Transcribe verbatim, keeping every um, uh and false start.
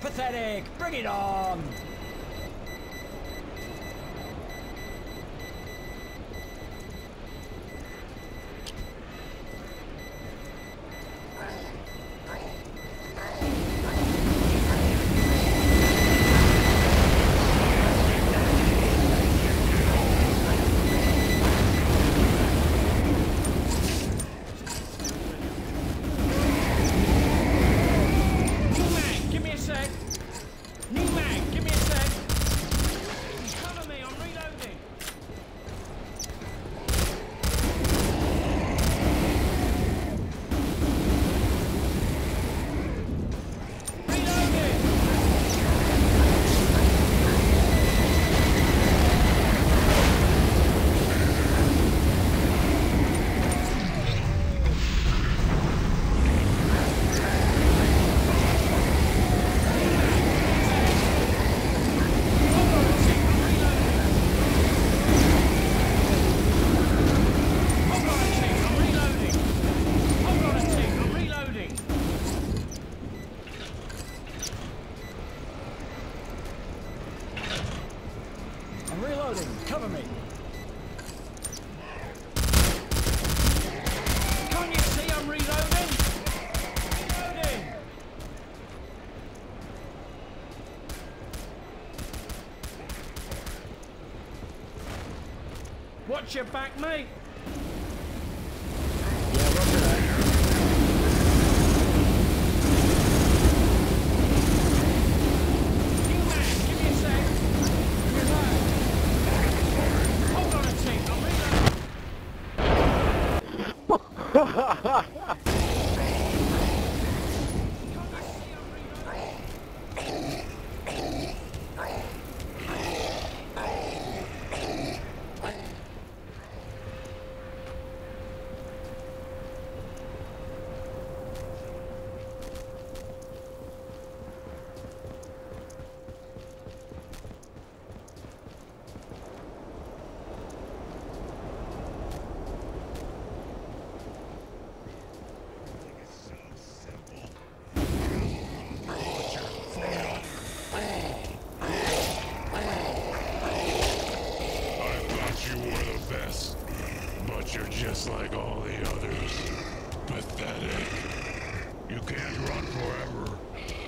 Pathetic! Bring it on! Cover me. Can't you see I'm reloading? Reloading. Watch your back, mate. You're just like all the others. Pathetic. You can't run forever.